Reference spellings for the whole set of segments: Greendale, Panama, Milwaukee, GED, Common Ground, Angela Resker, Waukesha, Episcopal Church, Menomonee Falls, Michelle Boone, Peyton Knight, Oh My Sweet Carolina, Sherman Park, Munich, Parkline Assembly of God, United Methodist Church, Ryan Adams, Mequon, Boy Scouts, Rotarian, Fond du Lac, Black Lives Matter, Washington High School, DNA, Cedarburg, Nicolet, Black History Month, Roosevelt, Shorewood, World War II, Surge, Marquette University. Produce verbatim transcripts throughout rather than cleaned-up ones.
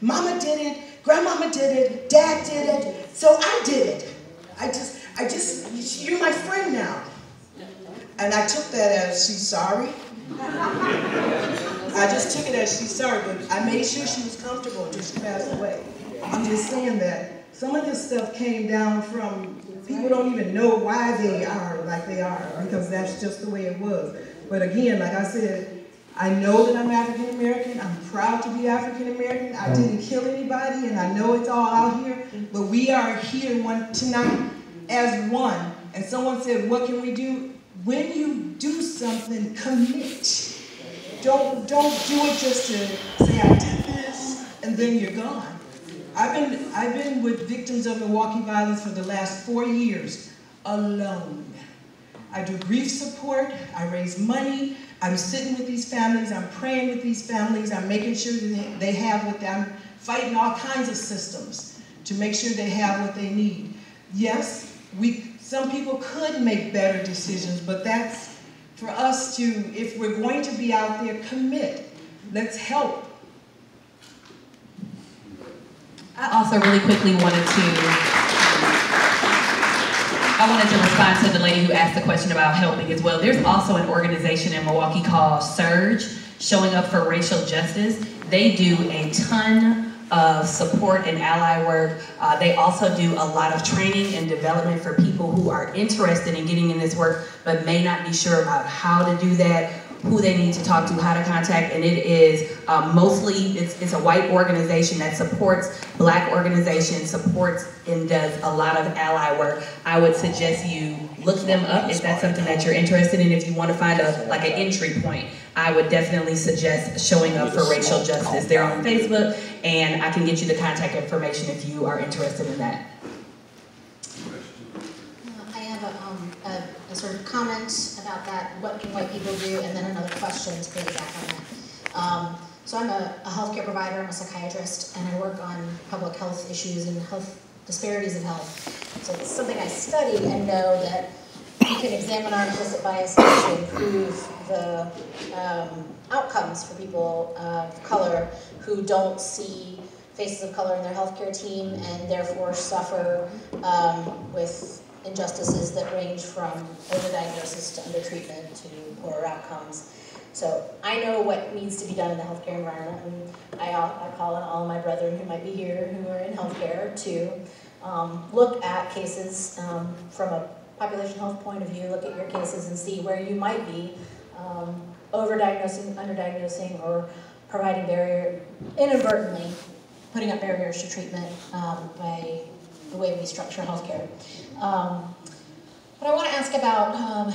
Mama did it, grandmama did it, dad did it, so I did it. I just, I just, you're my friend now. And I took that as she's sorry. I just took it as she's sorry, but I made sure she was comfortable until she passed away. I'm just saying that some of this stuff came down from, people don't even know why they are like they are, because that's just the way it was. But again, like I said, I know that I'm African American. I'm proud to be African American. I didn't kill anybody, and I know it's all out here, but we are here one tonight as one. And someone said, what can we do? When you do something, commit. Don't, don't do it just to say, I did this, and then you're gone. I've been, I've been with victims of Milwaukee violence for the last four years, alone. I do grief support, I raise money, I'm sitting with these families, I'm praying with these families, I'm making sure that they have what they, I'm fighting all kinds of systems to make sure they have what they need. Yes, we, some people could make better decisions, but that's for us to, if we're going to be out there, commit. Let's help. I also really quickly wanted to, I wanted to respond to the lady who asked the question about helping as well. There's also an organization in Milwaukee called Surge, Showing Up for Racial Justice. They do a ton of support and ally work. Uh, they also do a lot of training and development for people who are interested in getting in this work, but may not be sure about how to do that, who they need to talk to, how to contact, and it is um, mostly, it's, it's a white organization that supports black organizations, supports and does a lot of ally work. I would suggest you look them up if that's something that you're interested in. If you want to find a like an entry point, I would definitely suggest Showing Up for Racial Justice. They're on Facebook, and I can get you the contact information if you are interested in that. A sort of comment about that, what can white people do, and then another question to piggyback back on that. Um, so I'm a, a healthcare provider, I'm a psychiatrist, and I work on public health issues and health disparities in health. So it's something I study and know that we can examine our implicit biases to improve the um, outcomes for people uh, of color who don't see faces of color in their healthcare team and therefore suffer um, with injustices that range from overdiagnosis to undertreatment to poorer outcomes. So I know what needs to be done in the healthcare environment, and I, I call on all of my brethren who might be here who are in healthcare to um, look at cases um, from a population health point of view, look at your cases and see where you might be um, overdiagnosing, underdiagnosing, or providing barrier, inadvertently putting up barriers to treatment um, by the way we structure healthcare. Um, but I want to ask about um,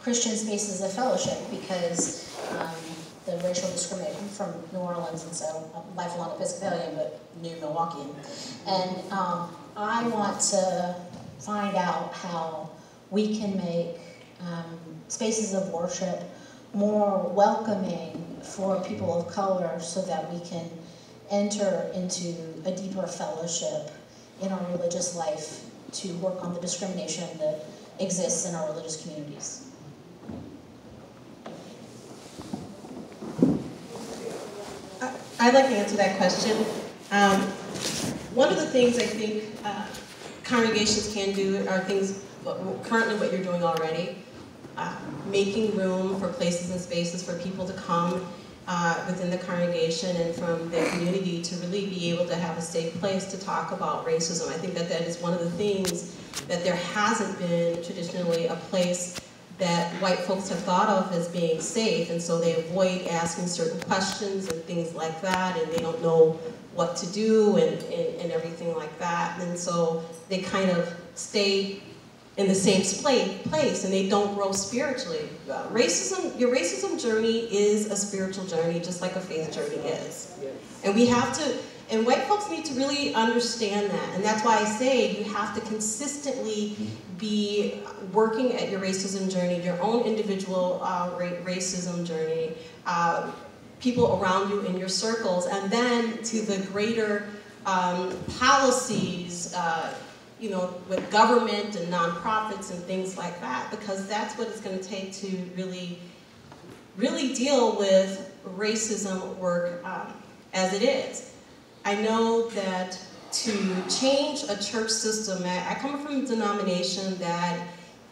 Christian spaces of fellowship, because um, the racial discrimination from New Orleans, and so I'm lifelong Episcopalian, but new Milwaukeean. And um, I want to find out how we can make um, spaces of worship more welcoming for people of color so that we can enter into a deeper fellowship in our religious life to work on the discrimination that exists in our religious communities. I'd like to answer that question. Um, one of the things I think uh, congregations can do are things, currently what you're doing already, uh, making room for places and spaces for people to come Uh, within the congregation and from their community to really be able to have a safe place to talk about racism. I think that that is one of the things that there hasn't been traditionally a place that white folks have thought of as being safe, and so they avoid asking certain questions and things like that, and they don't know what to do and, and, and everything like that. And so they kind of stay in the same place, and they don't grow spiritually. Uh, racism, your racism journey is a spiritual journey, just like a faith journey is. Yes. And we have to, and white folks need to really understand that, and that's why I say you have to consistently be working at your racism journey, your own individual uh, ra racism journey, uh, people around you in your circles, and then to the greater um, policies, uh, you know, with government and nonprofits and things like that, because that's what it's going to take to really, really deal with racism work um, as it is. I know that to change a church system, I, I come from a denomination that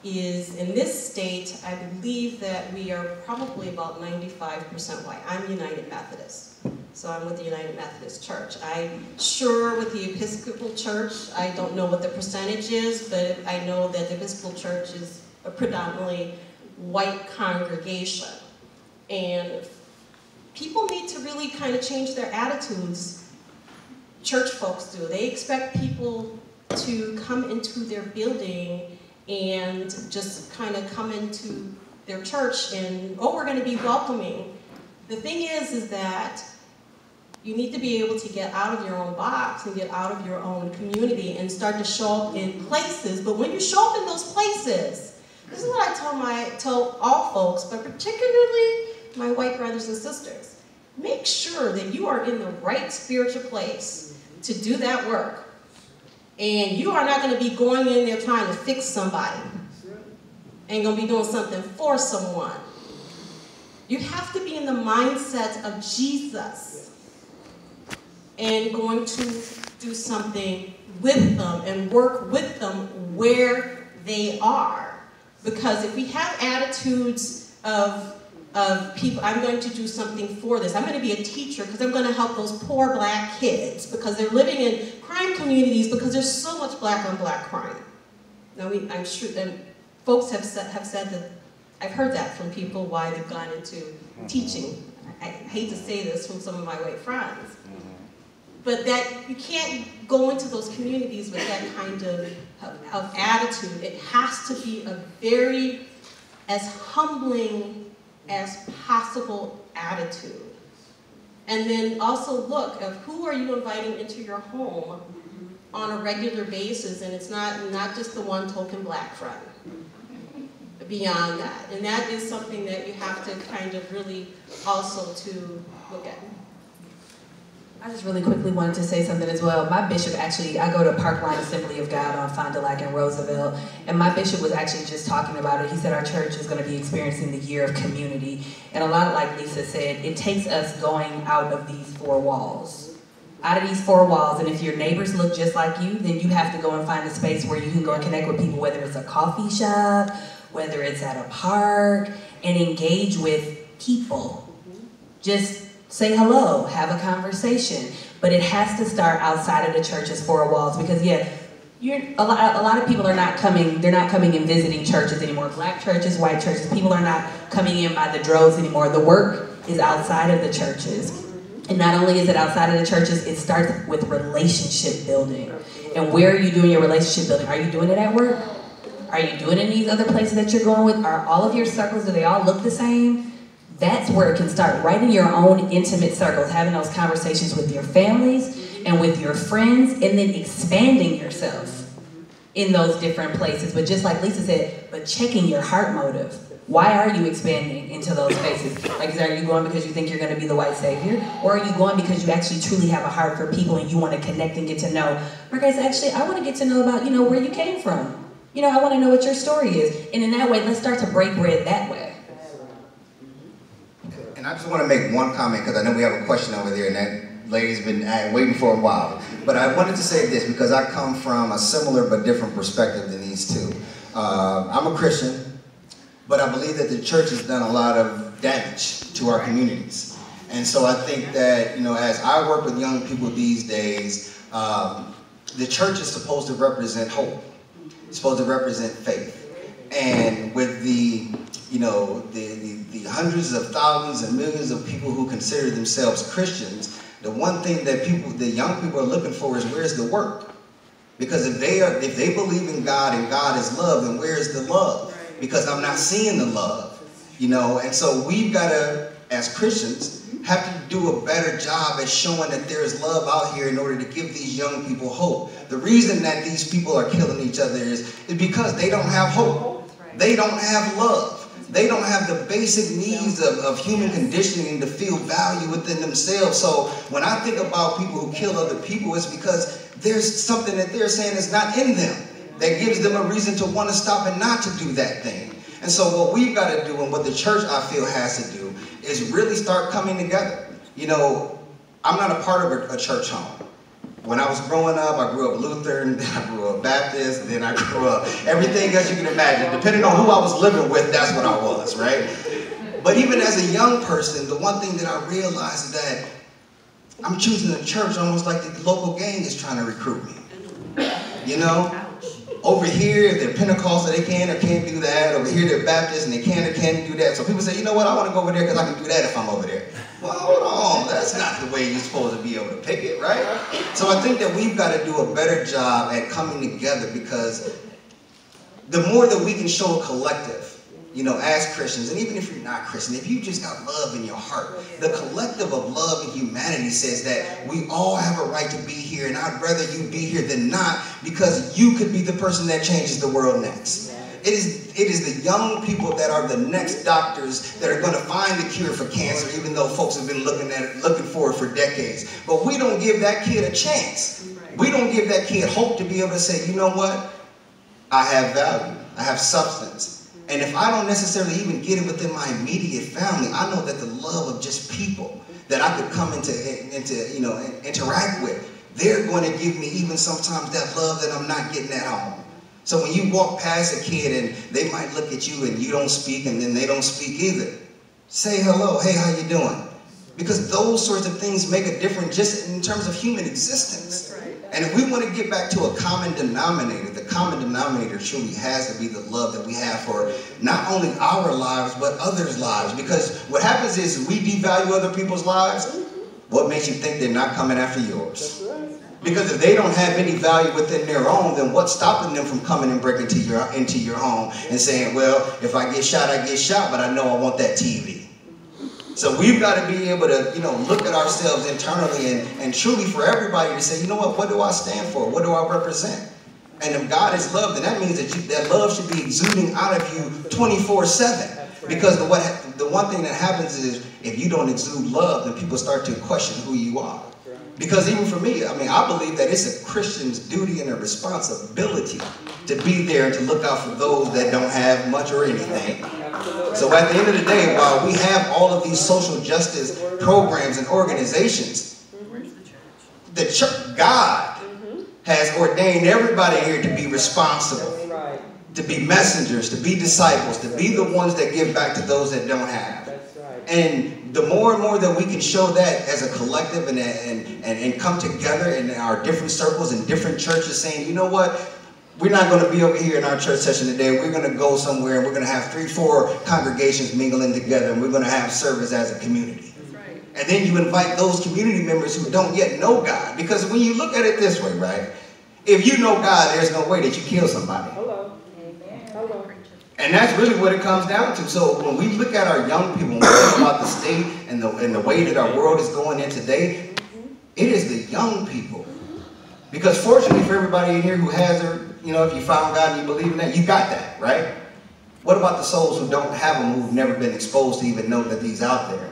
is, in this state, I believe that we are probably about ninety-five percent white. I'm United Methodist, so I'm with the United Methodist Church. I'm sure with the Episcopal Church, I don't know what the percentage is, but I know that the Episcopal Church is a predominantly white congregation. And people need to really kind of change their attitudes. Church folks do. They expect people to come into their building and just kind of come into their church and, oh, we're going to be welcoming. The thing is, is that you need to be able to get out of your own box and get out of your own community and start to show up in places. But when you show up in those places, this is what I tell, my, tell all folks, but particularly my white brothers and sisters, make sure that you are in the right spiritual place to do that work. And you are not going to be going in there trying to fix somebody and going to be doing something for someone. You have to be in the mindset of Jesus and going to do something with them and work with them where they are. Because if we have attitudes of, of people, I'm going to do something for this. I'm going to be a teacher because I'm going to help those poor black kids because they're living in crime communities because there's so much black on black crime. Now, we, I'm sure, and folks have said, have said that, I've heard that from people why they've gone into teaching. I, I hate to say this from some of my white friends, but that you can't go into those communities with that kind of, of, of attitude. It has to be a very, as humbling as possible attitude. And then also look of who are you inviting into your home on a regular basis, and it's not, not just the one token black friend, beyond that. And that is something that you have to kind of really also to look at. I just really quickly wanted to say something as well. My bishop actually, I go to Parkline Assembly of God on Fond du Lac and Roosevelt, and my bishop was actually just talking about it. He said our church is going to be experiencing the year of community. And a lot, like Lisa said, it takes us going out of these four walls. Out of these four walls, and if your neighbors look just like you, then you have to go and find a space where you can go and connect with people, whether it's a coffee shop, whether it's at a park, and engage with people. Just say hello, have a conversation, but it has to start outside of the church's four walls because, yeah, you're, a, lot, a lot of people are not coming, they're not coming and visiting churches anymore. Black churches, white churches, people are not coming in by the droves anymore. The work is outside of the churches. And not only is it outside of the churches, it starts with relationship building. And where are you doing your relationship building? Are you doing it at work? Are you doing it in these other places that you're going with? Are all of your circles, do they all look the same? That's where it can start, right in your own intimate circles, having those conversations with your families and with your friends, and then expanding yourself in those different places. But just like Lisa said, but checking your heart motive. Why are you expanding into those spaces? Like, are you going because you think you're going to be the white savior? Or are you going because you actually truly have a heart for people and you want to connect and get to know? Because actually, I want to get to know about, you know, where you came from. You know, I want to know what your story is. And in that way, let's start to break bread that way. And I just want to make one comment because I know we have a question over there and that lady's been waiting for a while. But I wanted to say this because I come from a similar but different perspective than these two. Uh, I'm a Christian, but I believe that the church has done a lot of damage to our communities. And so I think that, you know, as I work with young people these days, um, the church is supposed to represent hope. It's supposed to represent faith. And with the, you know, the, the the hundreds of thousands and millions of people who consider themselves Christians, the one thing that people, the young people are looking for is where's the work? Because if they are, if they believe in God and God is love, then where's the love? Because I'm not seeing the love, you know? And so we've got to, as Christians, have to do a better job at showing that there's love out here in order to give these young people hope. The reason that these people are killing each other is, is because they don't have hope. They don't have love. They don't have the basic needs of, of human conditioning to feel value within themselves. So when I think about people who kill other people, it's because there's something that they're saying is not in them that gives them a reason to want to stop and not to do that thing. And so what we've got to do and what the church, I feel, has to do is really start coming together. You know, I'm not a part of a, a church home. when I was growing up, I grew up Lutheran, then I grew up Baptist, then I grew up everything as you can imagine. Depending on who I was living with, that's what I was, right? But even as a young person, the one thing that I realized is that I'm choosing a church almost like the local gang is trying to recruit me. You know? Over here, if they're Pentecostal, they can or can't do that. Over here, they're Baptist, and they can or can't do that. So people say, you know what, I want to go over there because I can do that if I'm over there. Well, hold on, that's not the way you're supposed to be able to pick it, right? So I think that we've got to do a better job at coming together, because the more that we can show a collective, you know, as Christians, and even if you're not Christian, if you just got love in your heart, the collective of love and humanity says that we all have a right to be here, and I'd rather you be here than not, because you could be the person that changes the world next. It is, it is the young people that are the next doctors that are going to find the cure for cancer, even though folks have been looking at it, looking for it for decades. But we don't give that kid a chance. We don't give that kid hope to be able to say, you know what? I have value. I have substance. And if I don't necessarily even get it within my immediate family, I know that the love of just people that I could come into, into you know, interact with, they're going to give me even sometimes that love that I'm not getting at home. So when you walk past a kid and they might look at you and you don't speak, and then they don't speak either, say hello, hey, how you doing? Because those sorts of things make a difference just in terms of human existence. That's right. And if we want to get back to a common denominator, the common denominator truly has to be the love that we have for not only our lives, but others' lives. Because what happens is we devalue other people's lives. What makes you think they're not coming after yours? Because if they don't have any value within their own, then what's stopping them from coming and breaking into your, into your home and saying, well, if I get shot, I get shot, but I know I want that T V. So we've got to be able to, you know, look at ourselves internally and, and truly for everybody to say, you know what, what do I stand for? What do I represent? And if God is love, then that means that you, that love should be exuding out of you twenty-four seven. Because the, what, the one thing that happens is if you don't exude love, then people start to question who you are. Because even for me, I mean, I believe that it's a Christian's duty and a responsibility to be there and to look out for those that don't have much or anything. So at the end of the day, while we have all of these social justice programs and organizations, the church, God has ordained everybody here to be responsible, to be messengers, to be disciples, to be the ones that give back to those that don't have. And the more and more that we can show that as a collective and, and, and, and come together in our different circles and different churches saying, you know what, we're not going to be over here in our church session today. We're going to go somewhere and we're going to have three, four congregations mingling together, and we're going to have service as a community. That's right. And then you invite those community members who don't yet know God. Because when you look at it this way, right, if you know God, there's no way that you kill somebody. Hello. Amen. Hello. And that's really what it comes down to. So when we look at our young people, when we talk about the state and the, and the way that our world is going in today, it is the young people. Because fortunately for everybody in here who has their, you know, if you found God and you believe in that, you got that, right? What about the souls who don't have them, who've never been exposed to even know that these out there?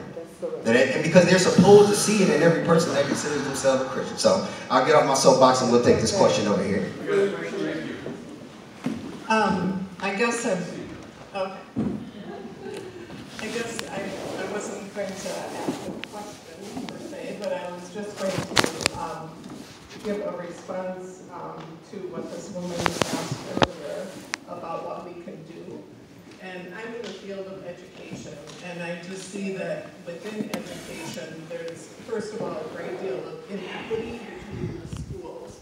That it, and because they're supposed to see it in every person that considers themselves a Christian. So I'll get off my soapbox and we'll take this question over here. Um. I guess I, okay. I guess I, I wasn't going to ask a question per se, but I was just going to um, give a response um, to what this woman asked earlier about what we can do. And I'm in the field of education, and I just see that within education, there's first of all a great deal of inequity between the schools,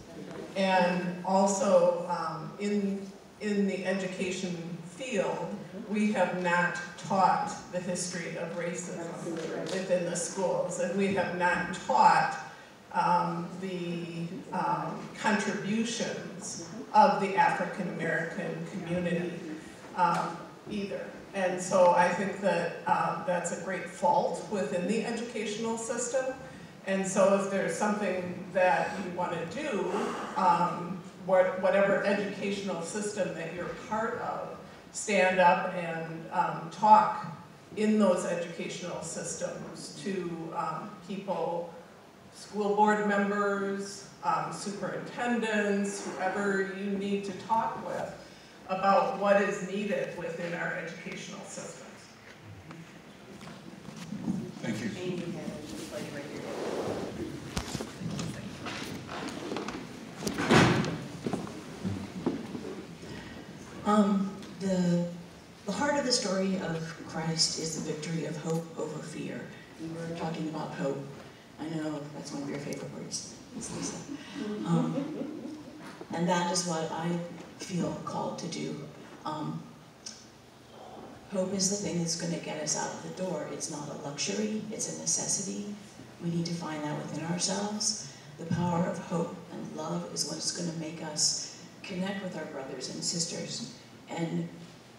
and also um, in in the education field, we have not taught the history of racism within the schools, and we have not taught um, the um, contributions of the African-American community um, either. And so I think that um, that's a great fault within the educational system. And so if there's something that you want to do, um, whatever educational system that you're part of, stand up and um, talk in those educational systems to um, people, school board members, um, superintendents, whoever you need to talk with about what is needed within our educational systems. Thank you. Um, the, the heart of the story of Christ is the victory of hope over fear. We were talking about hope. I know that's one of your favorite words, Lisa. Um, and that is what I feel called to do. Um, hope is the thing that's going to get us out of the door. It's not a luxury, it's a necessity. We need to find that within ourselves. The power of hope and love is what's going to make us connect with our brothers and sisters. And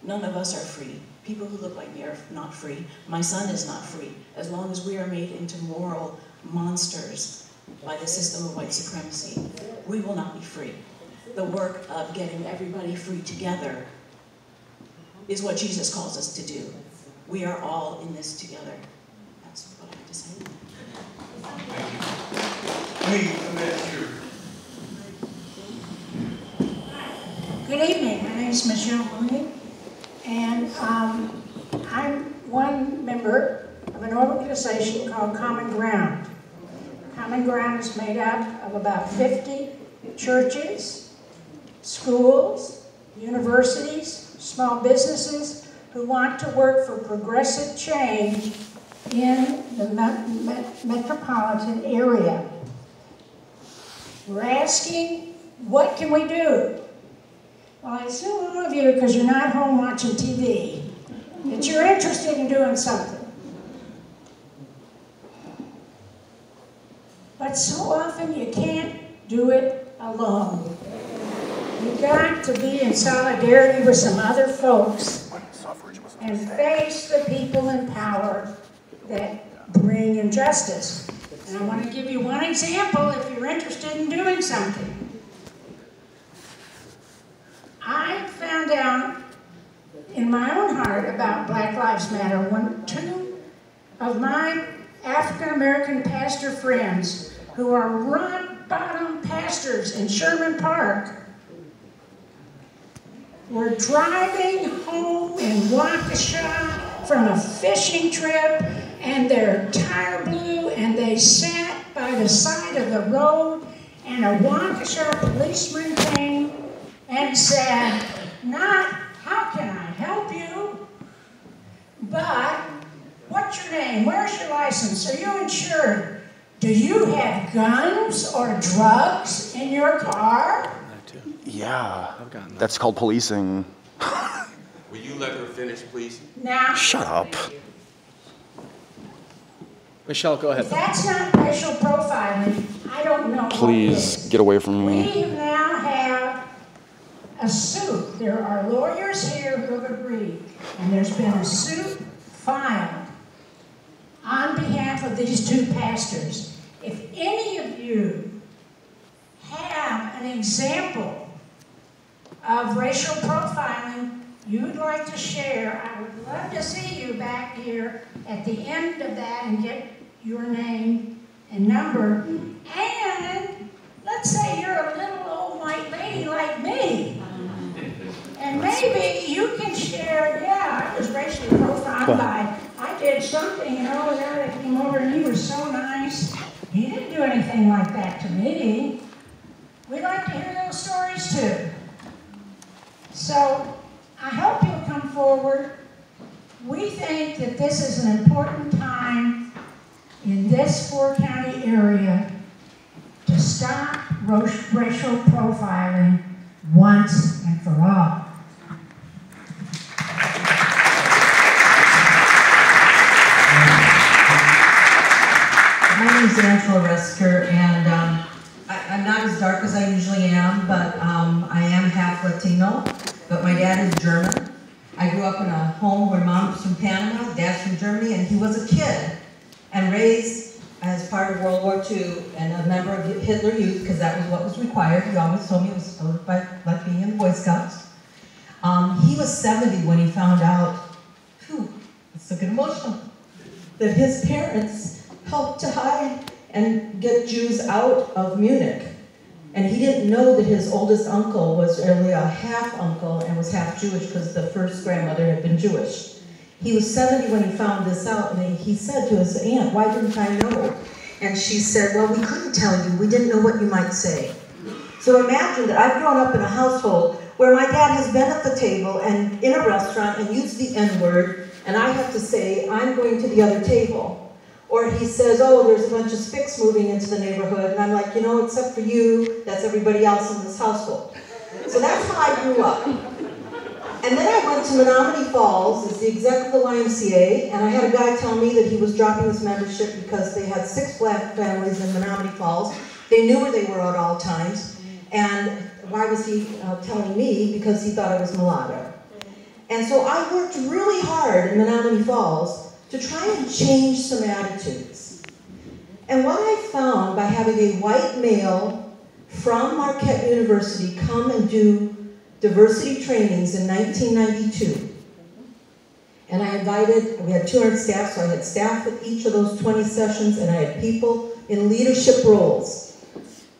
none of us are free. People who look like me are not free. My son is not free. As long as we are made into moral monsters by the system of white supremacy, we will not be free. The work of getting everybody free together is what Jesus calls us to do. We are all in this together. That's what I have to say. Thank you. Good evening. My name is Michelle Boone, and um, I'm one member of an organization called Common Ground. Common Ground is made up of about fifty churches, schools, universities, small businesses who want to work for progressive change in the me me metropolitan area. We're asking, what can we do? Well, I assume all of you, because you're not home watching T V, that you're interested in doing something. But so often you can't do it alone. You've got to be in solidarity with some other folks and face the people in power that bring injustice. And I want to give you one example if you're interested in doing something. I found out in my own heart about Black Lives Matter when two of my African-American pastor friends, who are rock-bottom pastors in Sherman Park, were driving home in Waukesha from a fishing trip, and their tire blew, and they sat by the side of the road, and a Waukesha policeman came and said, not how can I help you, but what's your name, where's your license, are you insured, do you have guns or drugs in your car? Yeah, I've gotten that. That's called policing. Will you let her finish, please? Now. Shut up. Michelle, go ahead. If that's not racial profiling, I don't know. Please get away from me. We now have a suit. There are lawyers here who are agreed, and there's been a suit filed on behalf of these two pastors. If any of you have an example of racial profiling you would like to share, I would love to see you back here at the end of that and get your name and number. And let's say you're a little old white lady like me. And maybe you can share, yeah, I was racially profiled by, I did something, and all the guy that came over and he was so nice. He didn't do anything like that to me. We'd like to hear those stories too. So I hope you'll come forward. We think that this is an important time in this four-county area to stop racial profiling once and for all. My name is Angela Resker, and um, I, I'm not as dark as I usually am, but um, I am half Latino, but my dad is German. I grew up in a home where mom was from Panama, dad's from Germany, and he was a kid and raised as part of World War Two and a member of the Hitler Youth, because that was what was required. He always told me it was supposed by like being in the Boy Scouts. Um, he was seventy when he found out, whew, it's so emotional, that his parents helped to hide and get Jews out of Munich. And he didn't know that his oldest uncle was really a half-uncle and was half-Jewish because the first grandmother had been Jewish. He was seventy when he found this out, and he said to his aunt, why didn't I know? And she said, well, we couldn't tell you. We didn't know what you might say. So imagine that I've grown up in a household where my dad has been at the table and in a restaurant and used the N-word, and I have to say, I'm going to the other table. Or he says, oh, there's a bunch of spics moving into the neighborhood, and I'm like, you know, except for you, that's everybody else in this household. So that's how I grew up. And then I went to Menomonee Falls as the exec of the Y M C A, and I had a guy tell me that he was dropping his membership because they had six black families in Menomonee Falls. They knew where they were at all times, and why was he uh, telling me? Because he thought I was mulatto. And so I worked really hard in Menomonee Falls to try and change some attitudes. And what I found by having a white male from Marquette University come and do diversity trainings in nineteen ninety-two. And I invited, we had two hundred staff, so I had staff at each of those twenty sessions, and I had people in leadership roles,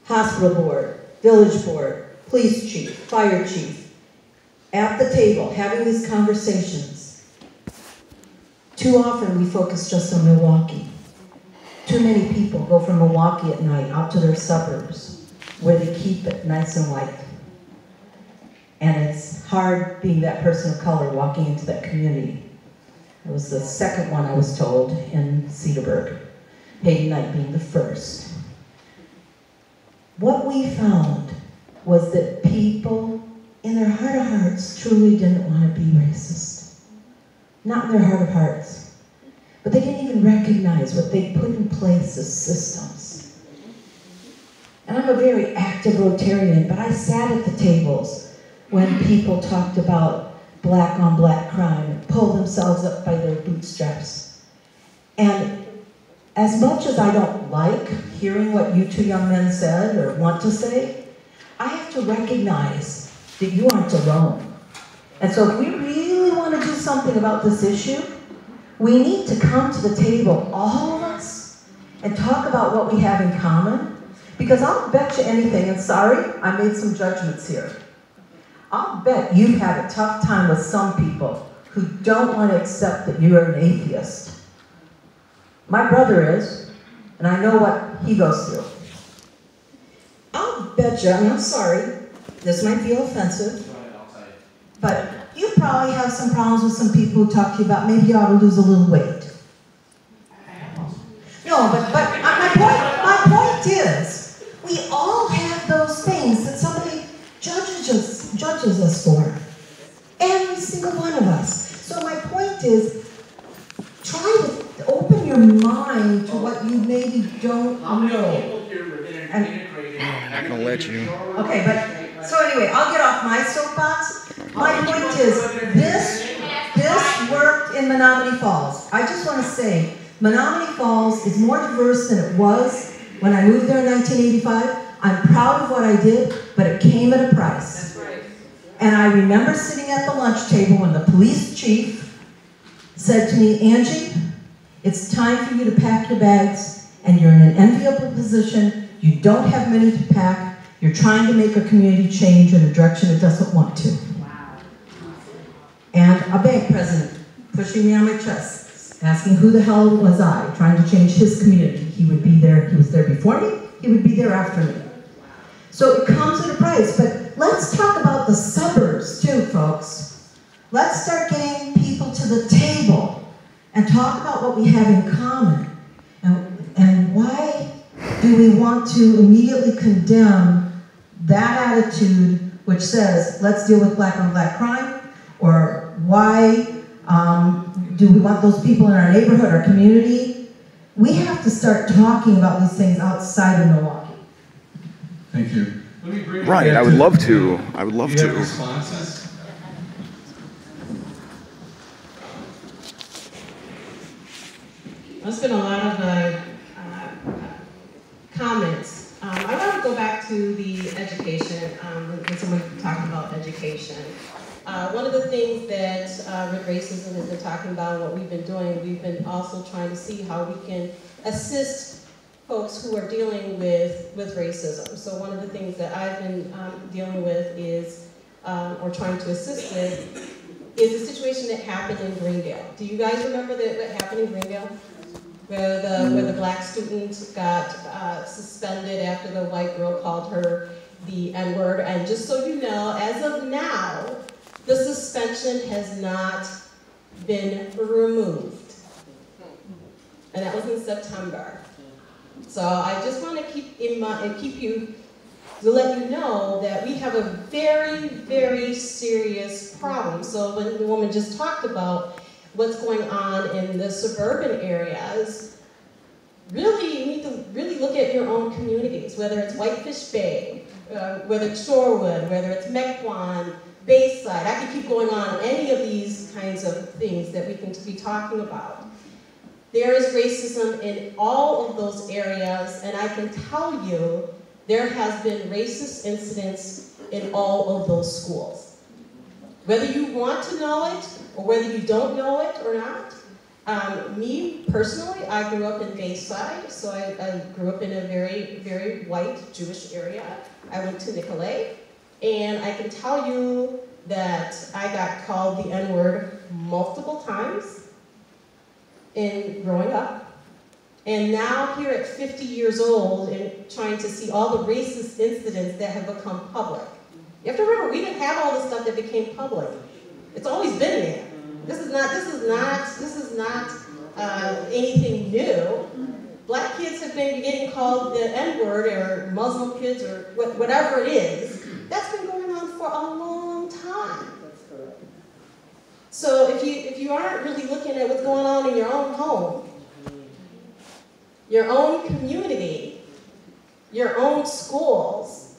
hospital board, village board, police chief, fire chief, at the table, having these conversations. Too often we focus just on Milwaukee. Too many people go from Milwaukee at night out to their suburbs, where they keep it nice and white. And it's hard being that person of color walking into that community. It was the second one I was told in Cedarburg, Peyton Knight being the first. What we found was that people, in their heart of hearts, truly didn't want to be racist. Not in their heart of hearts. But they didn't even recognize what they put in place as systems. And I'm a very active Rotarian, but I sat at the tables when people talked about black on black crime and pull themselves up by their bootstraps. And as much as I don't like hearing what you two young men said or want to say, I have to recognize that you aren't alone. And so if we really want to do something about this issue, we need to come to the table, all of us, and talk about what we have in common. Because I'll bet you anything, and sorry, I made some judgments here. I'll bet you've had a tough time with some people who don't want to accept that you are an atheist. My brother is, and I know what he goes through. I'll bet you, I mean, I'm sorry, this might be offensive, but you probably have some problems with some people who talk to you about maybe you ought to lose a little weight. No, but, but my, point, my point is, we all have those things that somebody judges us. judges us for. Every single one of us. So my point is, try to open your mind to what you maybe don't know. How many people here were integrated? I'm not going to let you. Okay, but, so anyway, I'll get off my soapbox. My point is, this, this worked in Menomonee Falls. I just want to say, Menomonee Falls is more diverse than it was when I moved there in nineteen eighty-five. I'm proud of what I did, but it came at a price. And I remember sitting at the lunch table when the police chief said to me, Angie, it's time for you to pack your bags, and you're in an enviable position, you don't have many to pack, you're trying to make a community change in a direction it doesn't want to. Wow. And a bank president pushing me on my chest, asking who the hell was I, trying to change his community. He would be there, he was there before me, he would be there after me. So it comes at a price, but let's talk about the suburbs too, folks. Let's start getting people to the table and talk about what we have in common. And, and why do we want to immediately condemn that attitude which says, let's deal with black on black crime? Or why um, do we want those people in our neighborhood, our community? We have to start talking about these things outside of Milwaukee. Thank you. Let me bring right, I would love to. I would love to. Do you have responses? That's been a lot of uh, uh, comments. Um, I want to go back to the education, um, when someone talking about education. Uh, one of the things that uh, with racism has been talking about, what we've been doing, we've been also trying to see how we can assist folks who are dealing with, with racism. So one of the things that I've been um, dealing with is, um, or trying to assist with, is the situation that happened in Greendale. Do you guys remember that what happened in Greendale? Where the, where the black student got uh, suspended after the white girl called her the N word. And just so you know, as of now, the suspension has not been removed. And that was in September. So I just want to keep in mind, keep you, to let you know that we have a very, very serious problem. So when the woman just talked about what's going on in the suburban areas, really, you need to really look at your own communities, whether it's Whitefish Bay, uh, whether it's Shorewood, whether it's Mequon, Bayside. I could keep going on any of these kinds of things that we can be talking about. There is racism in all of those areas, and I can tell you there has been racist incidents in all of those schools. Whether you want to know it, or whether you don't know it or not, um, me personally, I grew up in Bayside, so I, I grew up in a very, very white Jewish area. I went to Nicolet, and I can tell you that I got called the N-word multiple times in growing up. And now here at fifty years old and trying to see all the racist incidents that have become public. You have to remember, we didn't have all the stuff that became public. It's always been there. This is not, this is not, this is not uh, anything new. Black kids have been getting called the N-word, or Muslim kids, or wh whatever it is. That's been going on for a long time. So if you, if you aren't really looking at what's going on in your own home, your own community, your own schools.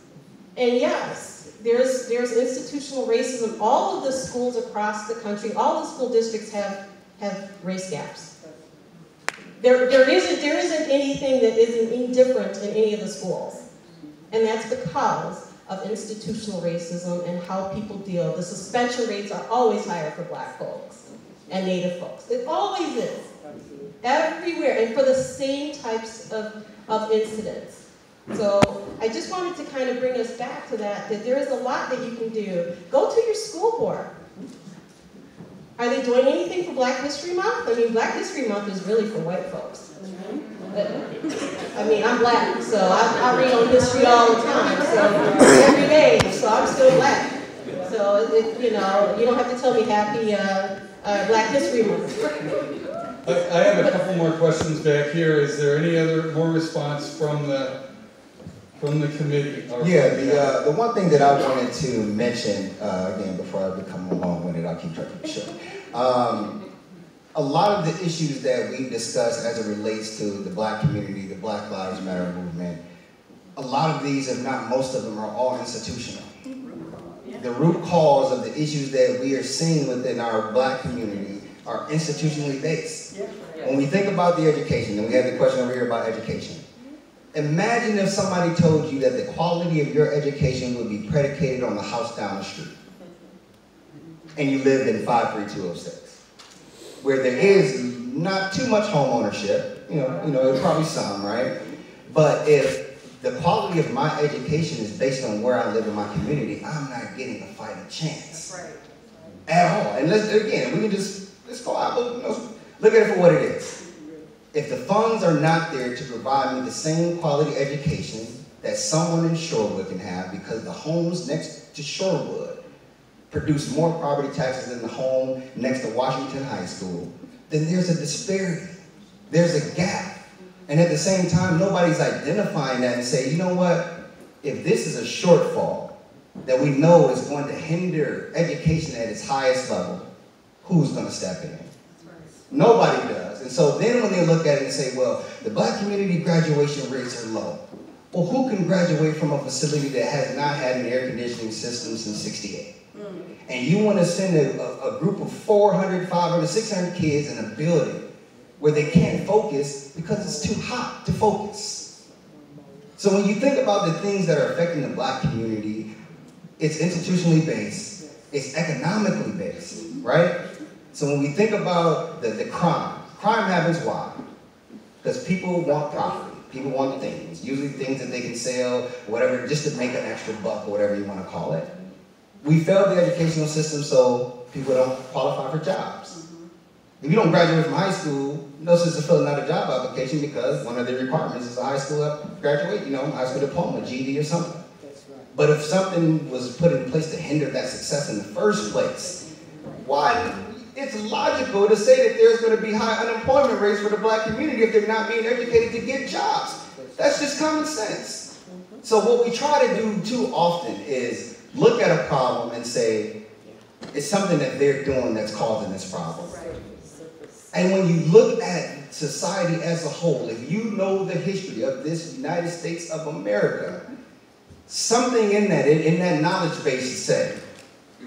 And yes, there's, there's institutional racism. All of the schools across the country, all the school districts have, have race gaps. There, there, isn't, there isn't anything that isn't indifferent in any of the schools. And that's because of institutional racism and how people deal. The suspension rates are always higher for black folks and Native folks. It always is. Everywhere, and for the same types of, of incidents. So I just wanted to kind of bring us back to that, that there is a lot that you can do. Go to your school board. Are they doing anything for Black History Month? I mean, Black History Month is really for white folks. But, I mean, I'm black, so I, I read on history all the time, so every day, so I'm still black. So, it, you know, you don't have to tell me happy uh, uh, Black History Month. I have a couple more questions back here. Is there any other more response from the from the committee? Yeah, the uh, the one thing that I wanted to mention uh, again before I become long-winded, I'll keep track of the show. Um, a lot of the issues that we discussed as it relates to the Black community, the Black Lives Matter movement, a lot of these, if not most of them, are all institutional. The root cause of the issues that we are seeing within our Black community are institutionally based. When we think about the education, and we had the question over here about education, imagine if somebody told you that the quality of your education would be predicated on the house down the street, and you lived in five three two oh six, where there is not too much home ownership, you know, you know, there's probably some, right? But if the quality of my education is based on where I live in my community, I'm not getting a fighting chance at all. And let's, again, we can just, Let's go out, you know, look at it for what it is. If the funds are not there to provide me the same quality education that someone in Shorewood can have, because the homes next to Shorewood produce more property taxes than the home next to Washington High School, then there's a disparity. There's a gap. And at the same time, nobody's identifying that and saying, you know what, if this is a shortfall that we know is going to hinder education at its highest level, who's going to step in? Right. Nobody does. And so then when they look at it and say, well, the Black community graduation rates are low. Well, who can graduate from a facility that has not had an air conditioning system since sixty-eight? Mm. And you want to send a, a, a group of four hundred, five hundred, six hundred kids in a building where they can't focus because it's too hot to focus. So when you think about the things that are affecting the Black community, it's institutionally based, it's economically based, right? So when we think about the, the crime, crime happens why? Because people want property, people want things, usually things that they can sell, whatever, just to make an extra buck or whatever you want to call it. We failed the educational system so people don't qualify for jobs. If you don't graduate from high school, no sense of filling out a job application because one of the requirements is a high school graduate, you know, high school diploma, G E D or something. That's right. But if something was put in place to hinder that success in the first place, why? It's logical to say that there's going to be high unemployment rates for the black community if they're not being educated to get jobs. That's just common sense. So what we try to do too often is look at a problem and say, it's something that they're doing that's causing this problem. And when you look at society as a whole, if you know the history of this United States of America, something in that, in that knowledge base should say,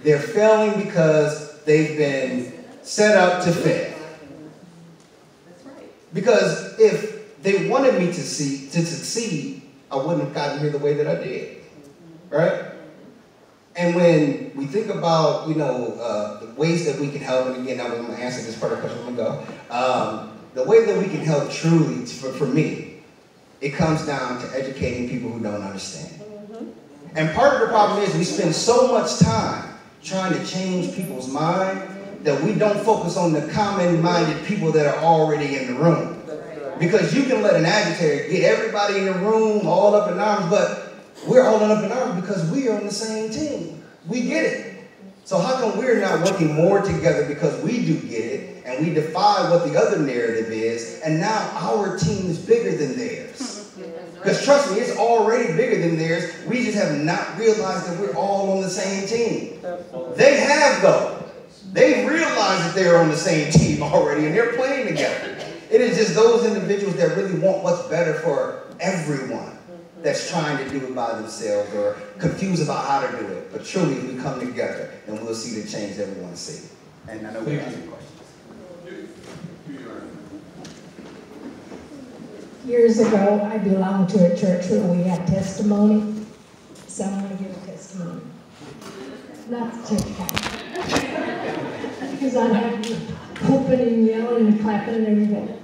they're failing because they've been set up to fail. Because if they wanted me to, see, to succeed, I wouldn't have gotten here the way that I did, right? And when we think about, you know, uh, the ways that we can help, and again, I'm going to answer this part of the question, I'm going to go. Um, the way that we can help truly, for, for me, it comes down to educating people who don't understand. And part of the problem is we spend so much time trying to change people's mind that we don't focus on the common-minded people that are already in the room. Because you can let an agitator get everybody in the room all up in arms, but we're all up in arms because we are on the same team. We get it. So how come we're not working more together because we do get it and we defy what the other narrative is, and now our team is bigger than theirs? Because trust me, it's already bigger than theirs. We just have not realized that we're all on the same team. They have, though. They've realized that they're on the same team already and they're playing together. It is just those individuals that really want what's better for everyone that's trying to do it by themselves or confused about how to do it. But truly, we come together and we'll see the change that we want to see. And I know we have some questions. Years ago, I belonged to a church where we had testimony. So I'm going to give a testimony. Not the church pastor. Because I had whooping and yelling and clapping and everything.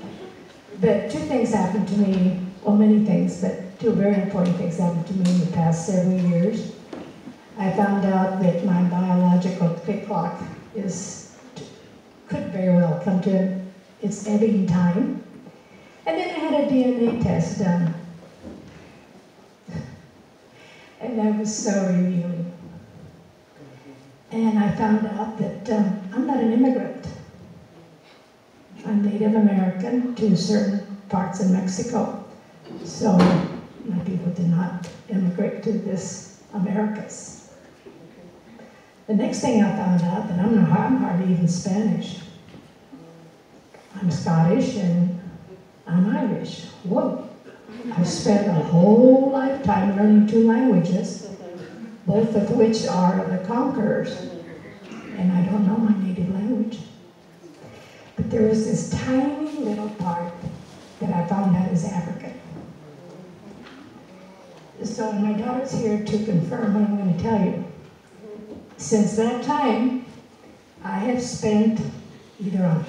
But two things happened to me, well, many things, but two very important things happened to me in the past several years. I found out that my biological clock is could very well come to its ebbing time. And then I had a D N A test done. And that was so revealing. And I found out that um, I'm not an immigrant. I'm Native American to certain parts of Mexico. So my people did not immigrate to this Americas. The next thing I found out that I'm, not, I'm hardly even Spanish. I'm Scottish and I'm Irish. Whoa. I spent a whole lifetime learning two languages, both of which are the conquerors. And I don't know my native language. But there was this tiny little part that I found out is African. So my daughter's here to confirm what I'm going to tell you. Since that time, I have spent, either on